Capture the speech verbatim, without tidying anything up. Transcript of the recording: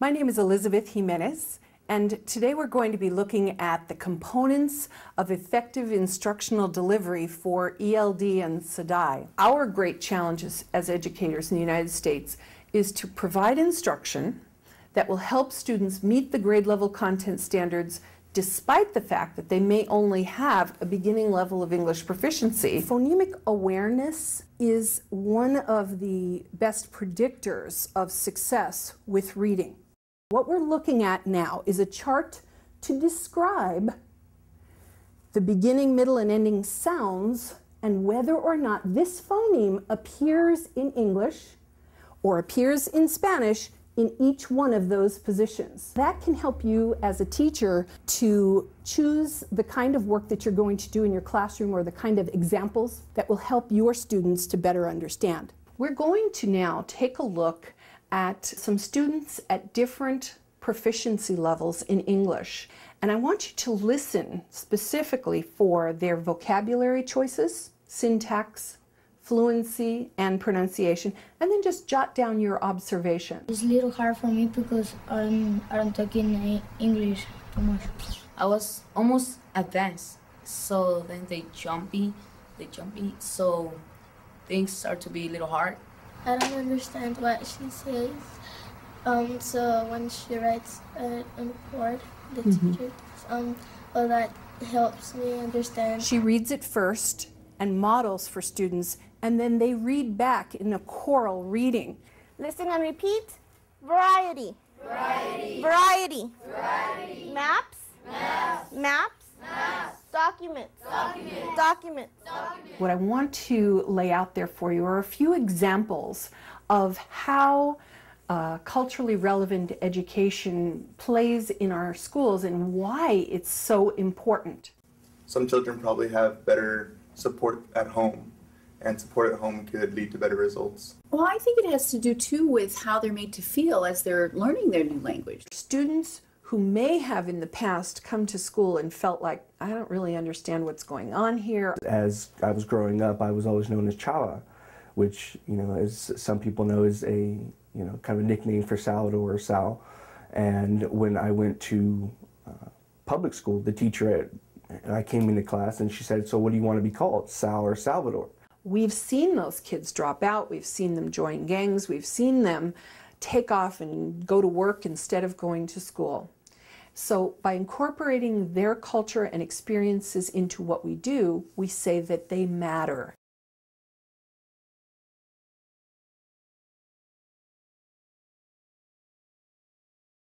My name is Elizabeth Jimenez, and today we're going to be looking at the components of effective instructional delivery for E L D and S D A I E. Our great challenge as educators in the United States is to provide instruction that will help students meet the grade level content standards despite the fact that they may only have a beginning level of English proficiency. Phonemic awareness is one of the best predictors of success with reading. What we're looking at now is a chart to describe the beginning, middle, and ending sounds and whether or not this phoneme appears in English or appears in Spanish in each one of those positions. That can help you as a teacher to choose the kind of work that you're going to do in your classroom or the kind of examples that will help your students to better understand. We're going to now take a look at some students at different proficiency levels in English. And I want you to listen specifically for their vocabulary choices, syntax, fluency, and pronunciation, and then just jot down your observation. It's a little hard for me because I'm, I'm talking English too much. I was almost advanced, so then they jumpy, they jumpy, so things start to be a little hard. I don't understand what she says, um, so when she writes uh, on the board, the mm-hmm. teacher, um, well, that helps me understand. She reads it first and models for students, and then they read back in a choral reading. Listen and repeat. Variety. Variety. Variety. Variety. Maps. Maps. Maps. Maps. Documents. Documents. Documents. Documents. What I want to lay out there for you are a few examples of how uh, culturally relevant education plays in our schools and why it's so important. Some children probably have better support at home, and support at home could lead to better results. Well, I think it has to do too with how they're made to feel as they're learning their new language. Students who may have in the past come to school and felt like, I don't really understand what's going on here. As I was growing up, I was always known as Chala, which, you know, as some people know, is a, you know, kind of a nickname for Salvador or Sal. And when I went to uh, public school, the teacher at, I came into class and she said, so what do you want to be called, Sal or Salvador? We've seen those kids drop out, we've seen them join gangs, we've seen them take off and go to work instead of going to school. So by incorporating their culture and experiences into what we do, we say that they matter.